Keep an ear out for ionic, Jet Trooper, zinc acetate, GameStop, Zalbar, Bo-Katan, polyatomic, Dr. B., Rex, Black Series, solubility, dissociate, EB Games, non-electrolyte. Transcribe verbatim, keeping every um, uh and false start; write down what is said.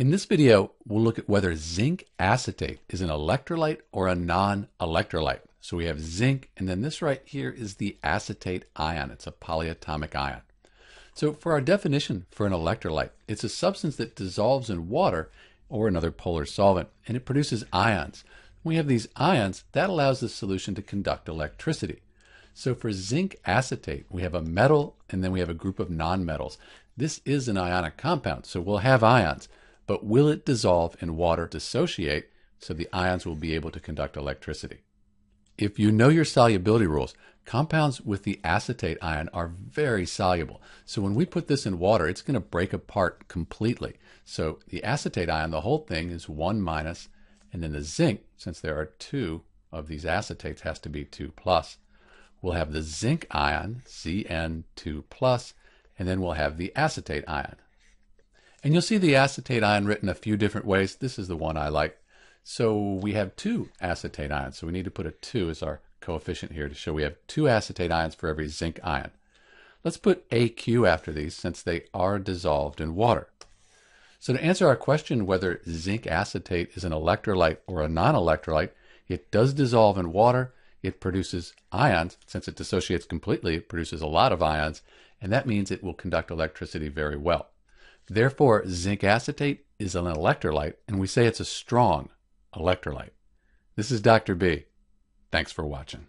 In this video, we'll look at whether zinc acetate is an electrolyte or a non-electrolyte. So we have zinc, and then this right here is the acetate ion. It's a polyatomic ion. So for our definition for an electrolyte, it's a substance that dissolves in water or another polar solvent, and it produces ions. When we have these ions, that allows the solution to conduct electricity. So for zinc acetate, we have a metal, and then we have a group of nonmetals. This is an ionic compound, so we'll have ions, but will it dissolve in water, dissociate, so the ions will be able to conduct electricity? If you know your solubility rules, compounds with the acetate ion are very soluble. So when we put this in water, it's going to break apart completely. So the acetate ion, the whole thing is one minus, and then the zinc, since there are two of these acetates, has to be two plus. We'll have the zinc ion, Z N two plus, and then we'll have the acetate ion. And you'll see the acetate ion written a few different ways. This is the one I like. So we have two acetate ions, so we need to put a two as our coefficient here to show we have two acetate ions for every zinc ion. Let's put A Q after these since they are dissolved in water. So to answer our question whether zinc acetate is an electrolyte or a non-electrolyte, it does dissolve in water, it produces ions. Since it dissociates completely, it produces a lot of ions, and that means it will conduct electricity very well. Therefore, zinc acetate is an electrolyte, and we say it's a strong electrolyte. This is Doctor B. Thanks for watching.